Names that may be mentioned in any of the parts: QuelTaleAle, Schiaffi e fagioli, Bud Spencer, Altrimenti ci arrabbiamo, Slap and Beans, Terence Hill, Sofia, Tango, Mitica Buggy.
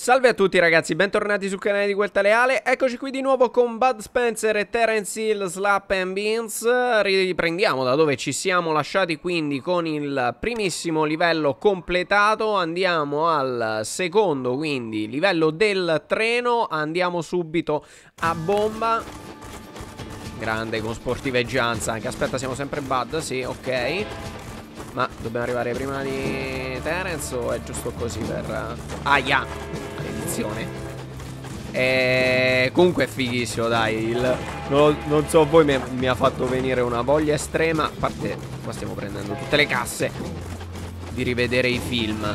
Salve a tutti ragazzi, bentornati sul canale di Guelta Leale. Eccoci qui di nuovo con Bud Spencer e Terence Hill, Slap and Beans. Riprendiamo da dove ci siamo lasciati, quindi con il primissimo livello completato. Andiamo al secondo, quindi livello del treno. Andiamo subito a bomba. Grande, con sportiveggianza anche. Aspetta, siamo sempre Bud, sì, ok. Ma dobbiamo arrivare prima di Terence o è giusto così per... Aia! Maledizione. Comunque è fighissimo, dai. Non so voi, mi ha fatto venire una voglia estrema. A parte, qua stiamo prendendo tutte le casse di rivedere i film.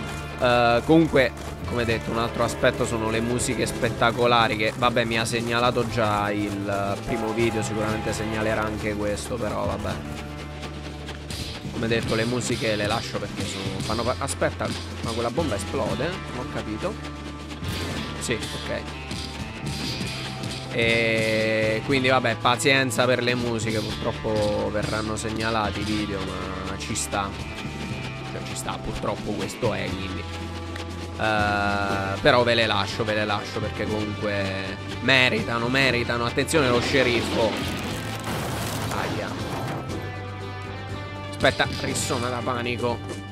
Comunque, come detto, un altro aspetto sono le musiche spettacolari, che vabbè, mi ha segnalato già il primo video. Sicuramente segnalerà anche questo, però vabbè, come detto, le musiche le lascio perché fanno... Aspetta, ma quella bomba esplode? Non ho capito. Sì, ok. E quindi vabbè, pazienza per le musiche. Purtroppo verranno segnalati i video, ma ci sta. Cioè ci sta, purtroppo questo è, quindi però ve le lascio perché comunque meritano. Attenzione lo sceriffo. Aia. Aspetta, rissona da panico.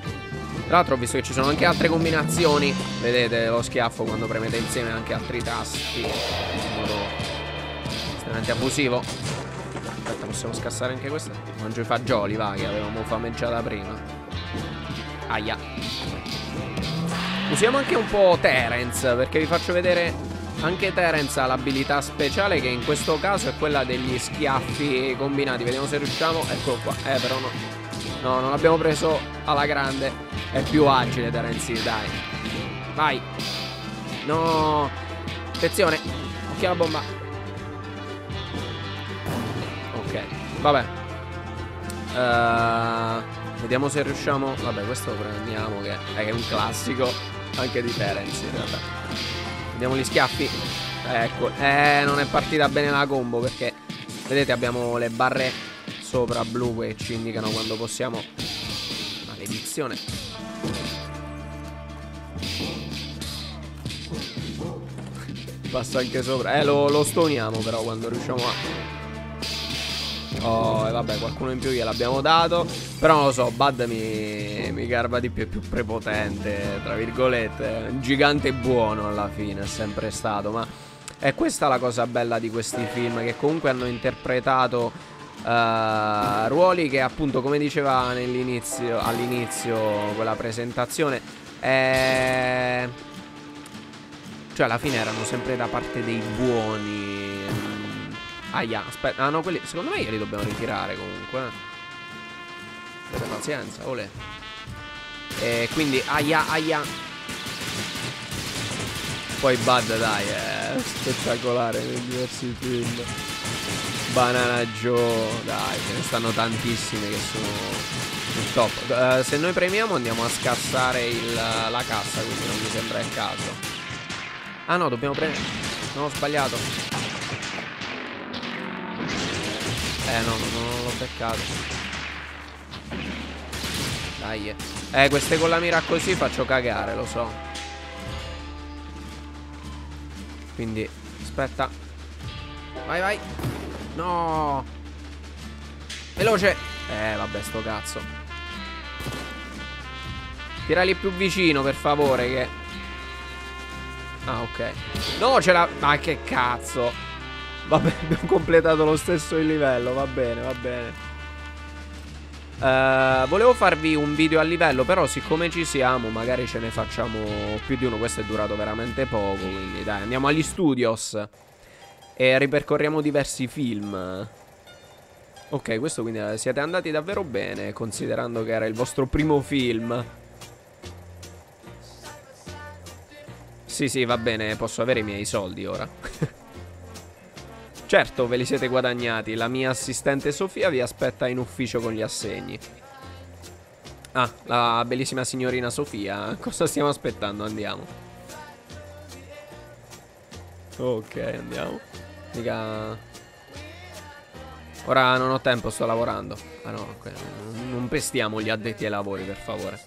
Tra l'altro ho visto che ci sono anche altre combinazioni. Vedete lo schiaffo quando premete insieme anche altri tasti in modo estremamente abusivo. Aspetta, possiamo scassare anche questa. Mangio i fagioli, va, che avevamo fameggiata prima. Aia. Usiamo anche un po' Terence, perché vi faccio vedere. Anche Terence ha l'abilità speciale, che in questo caso è quella degli schiaffi combinati. Vediamo se riusciamo. Eccolo qua. Però no. No, non l'abbiamo preso alla grande. È più agile Terence, dai. Vai. No. Attenzione. Occhio alla bomba. Ok, vabbè. Vediamo se riusciamo. Vabbè, questo prendiamo, che è un classico anche di Terence in realtà. Vediamo gli schiaffi. Ecco. Non è partita bene la combo perché, vedete, abbiamo le barre sopra blu che ci indicano quando possiamo. Maledizione. Passa anche sopra. Lo stoniamo però quando riusciamo a... Oh, e vabbè, qualcuno in più gliel'abbiamo dato. Però non lo so, Bud mi garba di più. È più prepotente, tra virgolette. Un gigante buono alla fine è sempre stato. Ma è questa la cosa bella di questi film, che comunque hanno interpretato ruoli che, appunto, come diceva all'inizio quella presentazione, cioè alla fine erano sempre da parte dei buoni. Ahia, aspetta. Ah no, quelli secondo me li dobbiamo ritirare comunque. Per pazienza, olè. E quindi ahia. Poi Bud, dai, è spettacolare nei diversi film. Banana Joe, dai, ce ne stanno tantissime che sono il top. Se noi premiamo andiamo a scassare la cassa, quindi non mi sembra il caso. Ah no, dobbiamo premere. No, ho sbagliato. No, non l'ho beccato. Dai. Queste con la mira così faccio cagare, lo so. Quindi, aspetta. Vai. No. Veloce. Vabbè, sto cazzo. Tirali più vicino, per favore, che... Ah, ok. No, ce l'ha... Ma che cazzo. Vabbè, abbiamo completato lo stesso il livello. Va bene. Volevo farvi un video a livello, però siccome ci siamo magari ce ne facciamo più di uno. Questo è durato veramente poco, quindi dai, andiamo agli studios e ripercorriamo diversi film. Ok, questo, quindi siete andati davvero bene, considerando che era il vostro primo film. Sì, va bene, posso avere i miei soldi ora. Certo, ve li siete guadagnati. La mia assistente Sofia vi aspetta in ufficio con gli assegni. Ah, la bellissima signorina Sofia. Cosa stiamo aspettando? Andiamo. Ok, andiamo. Dica. Ora non ho tempo, sto lavorando. Ah no, okay. Non pestiamo gli addetti ai lavori, per favore.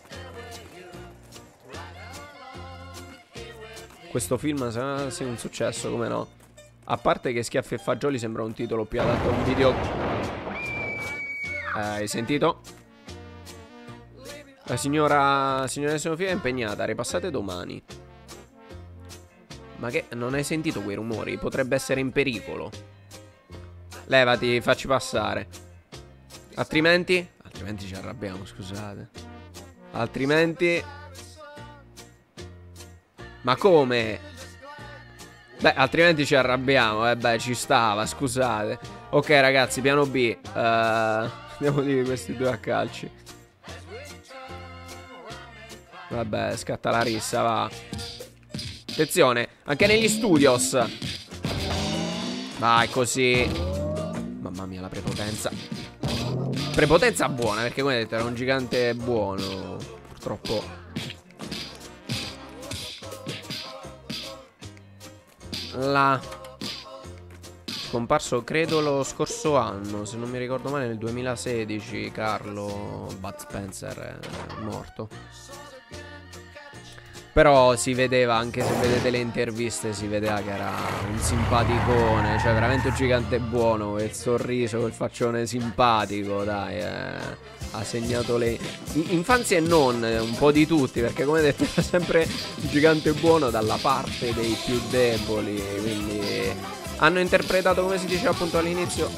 questo film sarà sì un successo, come no? A parte che Schiaffi e fagioli sembra un titolo più adatto a un video. Hai sentito? La signora Sofia è impegnata, ripassate domani. Ma che? Non hai sentito quei rumori? Potrebbe essere in pericolo. Levati, facci passare. Altrimenti? Altrimenti ci arrabbiamo, scusate. Altrimenti? Ma come? Beh, altrimenti ci arrabbiamo. Beh, ci stava, scusate. Ok ragazzi, piano B. Devo dire questi due a calci. Vabbè, scatta la rissa, va. Attenzione, anche negli studios. Vai, così. Mamma mia, la prepotenza. Prepotenza buona, perché come vedete era un gigante buono. Purtroppo. La comparso, credo, lo scorso anno, se non mi ricordo male, nel 2016. Carlo Bud Spencer è morto. Però si vedeva, anche se vedete le interviste, si vedeva che era un simpaticone, cioè veramente un gigante buono, il sorriso, quel faccione simpatico, dai, ha segnato le infanzie e non, un po' di tutti, perché come detto era sempre un gigante buono dalla parte dei più deboli, quindi hanno interpretato, come si diceva appunto all'inizio,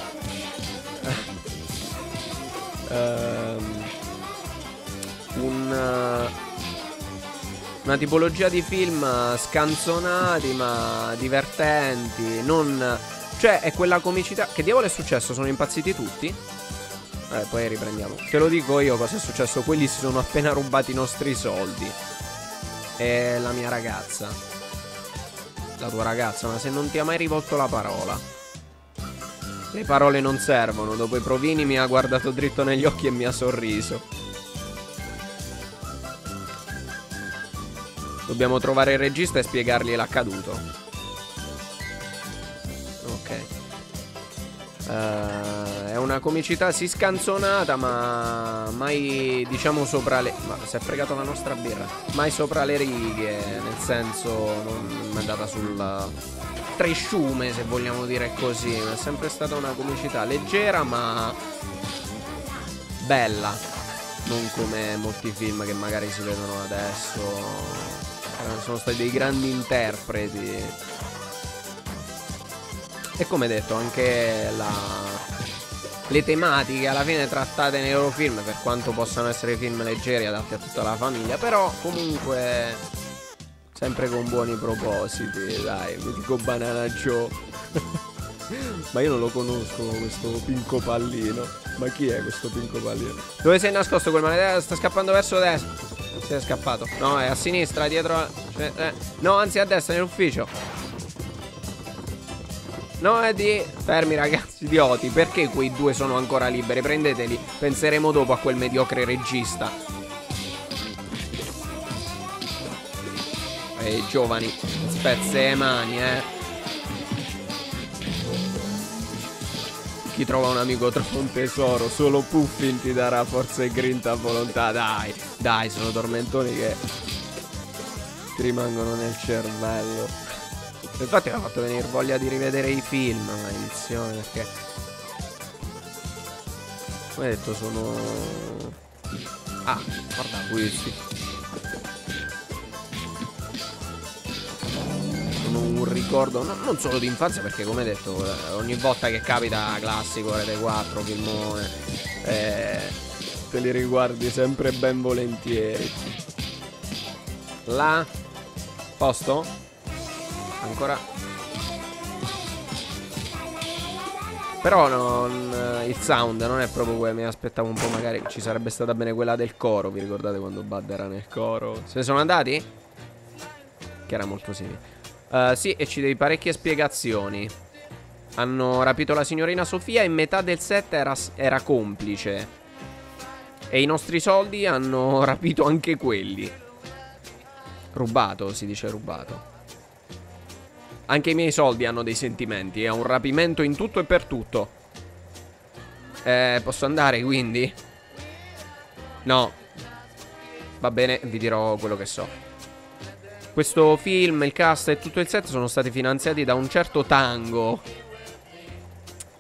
una tipologia di film scanzonati ma divertenti, non... Cioè è quella comicità. Che diavolo è successo? Sono impazziti tutti? Poi riprendiamo. Te lo dico io cosa è successo. Quelli si sono appena rubati i nostri soldi. E la mia ragazza. La tua ragazza, ma se non ti ha mai rivolto la parola. Le parole non servono. Dopo i provini mi ha guardato dritto negli occhi e mi ha sorriso. Dobbiamo trovare il regista e spiegargli l'accaduto. Ok. È una comicità sì scanzonata, ma mai diciamo sopra le... Ma si è fregato la nostra birra. Mai sopra le righe, nel senso non è andata sul tresciume, se vogliamo dire così. È sempre stata una comicità leggera ma bella. Non come molti film che magari si vedono adesso. Sono stati dei grandi interpreti. E come detto, anche le tematiche alla fine trattate nei loro film, per quanto possano essere film leggeri adatti a tutta la famiglia, però comunque sempre con buoni propositi. Dai, mi dico Banana Joe. Ma io non lo conosco questo Pinco Pallino. Ma chi è questo Pinco Pallino? Dove sei nascosto quel maledetto? Sta scappando verso destra. Si è scappato. No, è a sinistra, dietro. Cioè, no, anzi, a destra, nell'ufficio. No, è di... Fermi, ragazzi, idioti. Perché quei due sono ancora liberi? Prendeteli. Penseremo dopo a quel mediocre regista. Ehi, giovani, spezze le mani, Chi trova un amico trova un tesoro. Solo Puffin ti darà forza e grinta a volontà. Dai, dai, sono tormentoni che ti rimangono nel cervello. Infatti mi ha fatto venire voglia di rivedere i film, maledizione, perché come detto sono... Ah, guarda questi. Un ricordo, no, non solo di infanzia, perché come detto ogni volta che capita classico Rete 4, filmone, te li riguardi sempre ben volentieri. La posto? Ancora? Però non, il sound non è proprio quello. Mi aspettavo un po', magari ci sarebbe stata bene quella del coro. Vi ricordate quando Bud era nel coro? Se ne sono andati? Che era molto simile. Sì, e ci devi parecchie spiegazioni. Hanno rapito la signorina Sofia e metà del set era complice. E i nostri soldi hanno rapito anche quelli. Rubato, si dice rubato. Anche i miei soldi hanno dei sentimenti. È un rapimento in tutto e per tutto. Posso andare quindi? No. Va bene, vi dirò quello che so. Questo film, il cast e tutto il set sono stati finanziati da un certo Tango.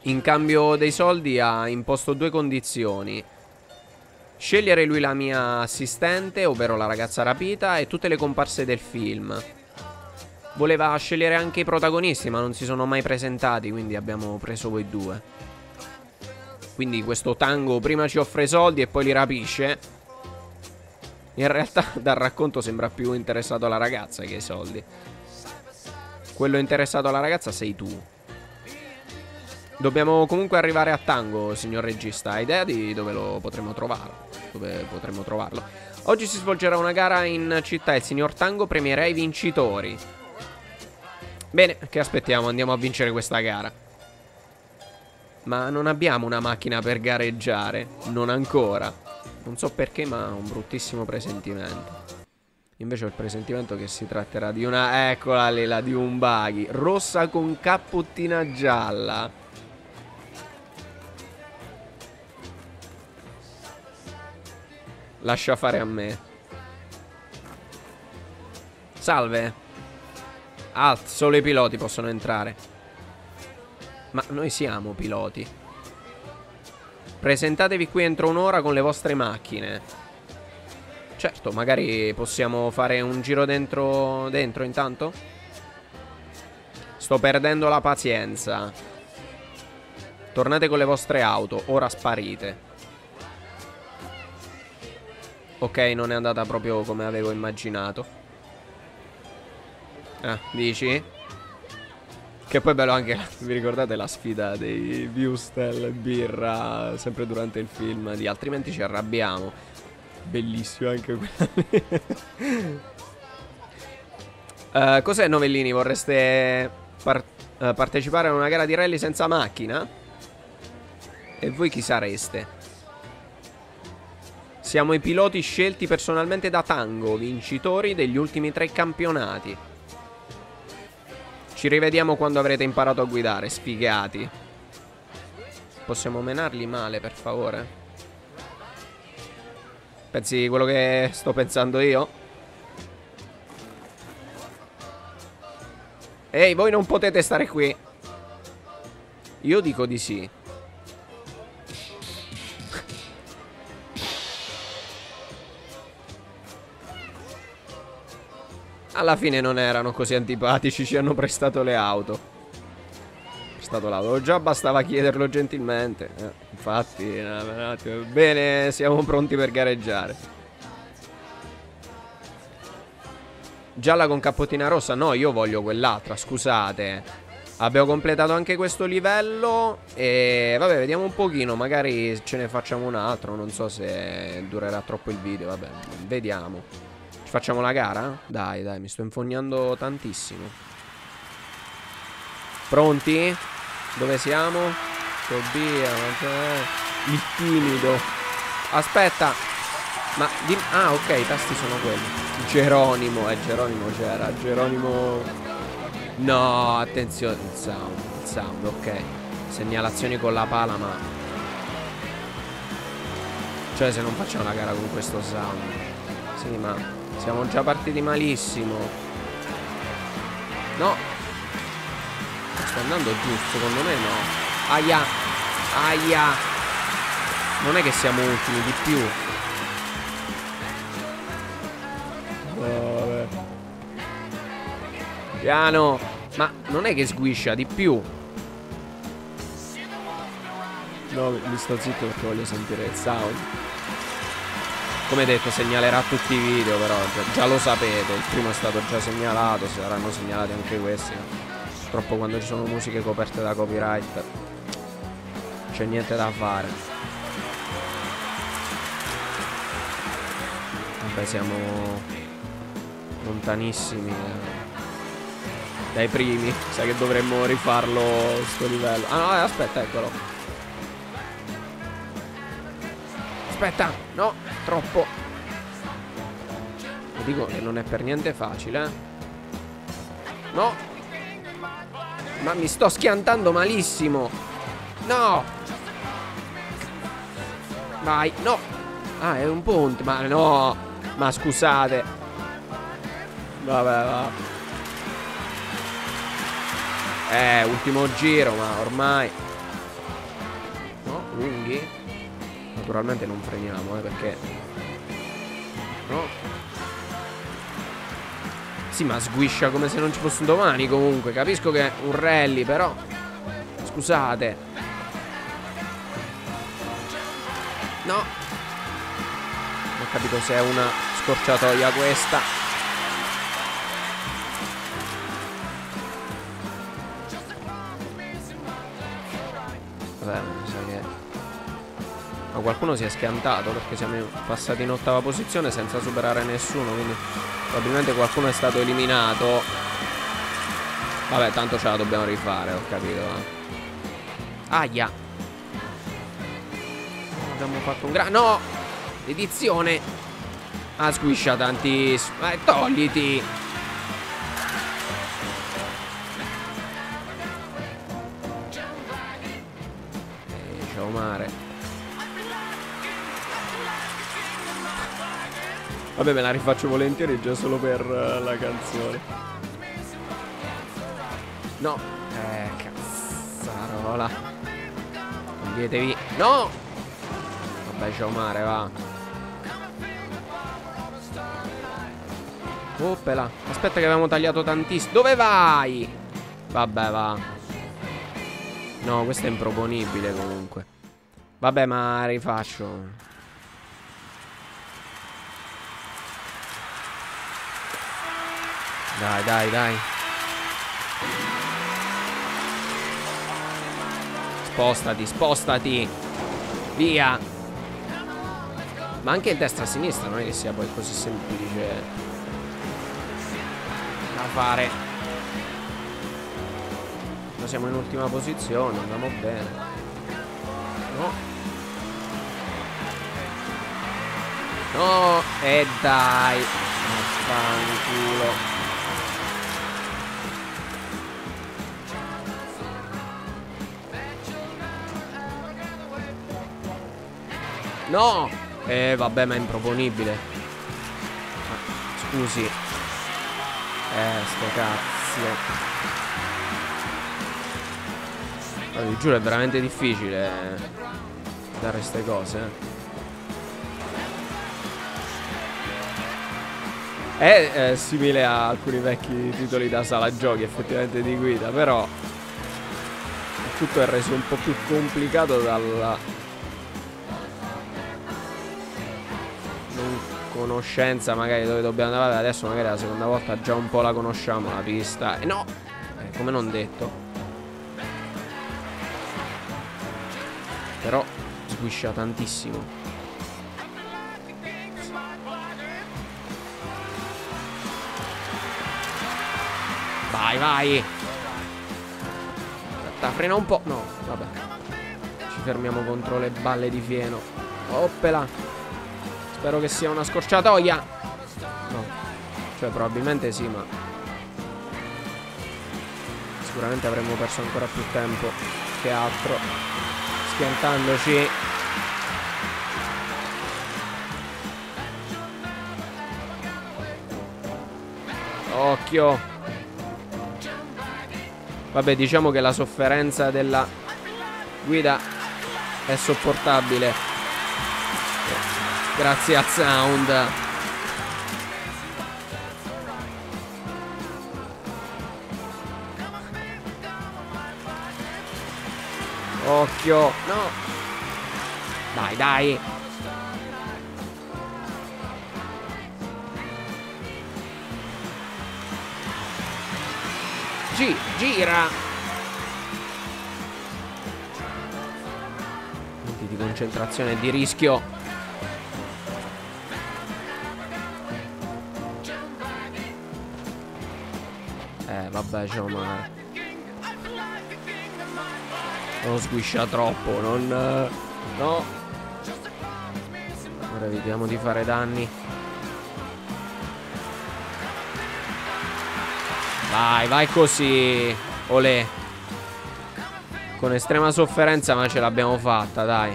In cambio dei soldi ha imposto due condizioni: scegliere lui la mia assistente, ovvero la ragazza rapita, e tutte le comparse del film. Voleva scegliere anche i protagonisti, ma non si sono mai presentati, quindi abbiamo preso voi due. Quindi questo Tango prima ci offre i soldi e poi li rapisce. In realtà dal racconto sembra più interessato alla ragazza che ai soldi. Quello interessato alla ragazza sei tu. Dobbiamo comunque arrivare a Tango, signor regista. Hai idea di dove lo potremo trovare? Dove potremmo trovarlo? Oggi si svolgerà una gara in città e il signor Tango premierà i vincitori. Bene, che aspettiamo? Andiamo a vincere questa gara. Ma non abbiamo una macchina per gareggiare. Non ancora. Non so perché, ma ho un bruttissimo presentimento. Invece ho il presentimento che si tratterà di una... Eccola lì, di un buggy. Rossa con cappottina gialla. Lascia fare a me. Salve. Alt, solo i piloti possono entrare. Ma noi siamo piloti. Presentatevi qui entro un'ora con le vostre macchine. Certo, magari possiamo fare un giro dentro intanto. Sto perdendo la pazienza. Tornate con le vostre auto, ora sparite. Ok, non è andata proprio come avevo immaginato. Ah, dici? Che poi è bello anche... Vi ricordate la sfida dei Viewstel birra, sempre durante il film di Altrimenti ci arrabbiamo? Bellissimo anche quella. Cos'è, novellini? Vorreste partecipare a una gara di rally senza macchina? E voi chi sareste? Siamo i piloti scelti personalmente da Tango, vincitori degli ultimi 3 campionati. Ci rivediamo quando avrete imparato a guidare, sfigati. Possiamo menarli male, per favore? Pensi quello che sto pensando io? Ehi, voi non potete stare qui. Io dico di sì. Alla fine non erano così antipatici, ci hanno prestato le auto. Prestato l'auto, già bastava chiederlo gentilmente. Infatti, un attimo. Bene, siamo pronti per gareggiare. Gialla con cappottina rossa? No, io voglio quell'altra, scusate. Abbiamo completato anche questo livello. E vabbè, vediamo un pochino, magari ce ne facciamo un altro. Non so se durerà troppo il video, vabbè, vediamo. Ci facciamo la gara? Dai, dai, mi sto infognando tantissimo. Pronti? Dove siamo? Sofia, il timido. Aspetta. Ma... Ah, ok, i tasti sono quelli. Geronimo. Geronimo c'era. Geronimo... No, attenzione. Il sound, ok. Segnalazioni con la pala, ma... Cioè, se non facciamo la gara con questo sound... Sì, ma... Siamo già partiti malissimo. No, sta andando giusto, secondo me no. Aia, aia. Non è che siamo ultimi di più. Vabbè. Piano. Ma non è che sguiscia di più. No, mi sto zitto perché voglio sentire il sound. Come detto, segnalerà tutti i video, però già lo sapete, il primo è stato già segnalato, saranno segnalati anche questi. Purtroppo quando ci sono musiche coperte da copyright c'è niente da fare. Vabbè, siamo lontanissimi dai primi, sai che dovremmo rifarlo sto livello. Ah no, aspetta, eccolo. Aspetta, no, troppo. Lo dico che non è per niente facile, eh. No. Ma mi sto schiantando malissimo. No. Vai, no. Ah, è un ponte, ma no. Ma scusate. Vabbè, va. Ultimo giro, ma ormai. No, lunghi. Naturalmente non freniamo, perché. No. Sì, ma sguiscia come se non ci fosse un domani comunque. Capisco che è un rally, però. Scusate. No. Non ho capito se è una scorciatoia questa. Vabbè, mi sa che. Ma qualcuno si è schiantato perché siamo passati in ottava posizione senza superare nessuno, quindi. Probabilmente qualcuno è stato eliminato. Vabbè, tanto ce la dobbiamo rifare, ho capito. Aia. Abbiamo fatto un gran... No! Edizione. Ah, squiscia tantissimo. Togliti. Ciao mare. Vabbè, me la rifaccio volentieri già solo per la canzone. No. Cazzarola. Toglietevi. No. Vabbè, c'è un mare, va. Oppela. Aspetta che avevamo tagliato tantissimo. Dove vai? Vabbè, va. No, questo è improponibile comunque. Vabbè, ma rifaccio. Dai, dai, dai. Spostati, spostati. Via. Ma anche in destra e a sinistra non è che sia poi così semplice da fare. Ma siamo in ultima posizione, andiamo bene. No. No. E dai. Affanculo. No! Vabbè, ma è improponibile. Scusi. Sto cazzo. Allora, vi giuro, è veramente difficile dare ste cose. È simile a alcuni vecchi titoli da sala giochi, effettivamente, di guida, però tutto è reso un po' più complicato dalla... conoscenza magari dove dobbiamo andare. Adesso magari la seconda volta già un po' la conosciamo la pista. E no, come non detto. Però squiscia tantissimo. Vai, vai. Aspetta, frena un po'. No, vabbè. Ci fermiamo contro le balle di fieno. Oppela. Spero che sia una scorciatoia. No. Cioè probabilmente sì, ma sicuramente avremmo perso ancora più tempo che altro schiantandoci. Occhio. Vabbè, diciamo che la sofferenza della guida è sopportabile grazie al sound. Occhio. No. Dai, dai. Gira. Punti di concentrazione e di rischio. Vabbè, c'è male. Non sguiscia troppo. Non... no. Ora evitiamo di fare danni. Vai, vai così. Olè. Con estrema sofferenza, ma ce l'abbiamo fatta, dai.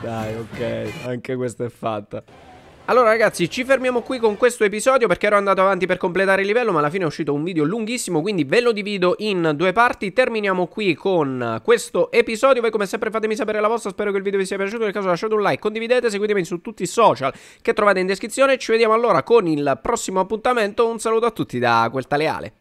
Dai, ok. Anche questa è fatta. Allora ragazzi, ci fermiamo qui con questo episodio perché ero andato avanti per completare il livello, ma alla fine è uscito un video lunghissimo, quindi ve lo divido in due parti. Terminiamo qui con questo episodio. Voi come sempre fatemi sapere la vostra, spero che il video vi sia piaciuto, nel caso lasciate un like, condividete, seguitemi su tutti i social che trovate in descrizione. Ci vediamo allora con il prossimo appuntamento, un saluto a tutti da Quel Taleale.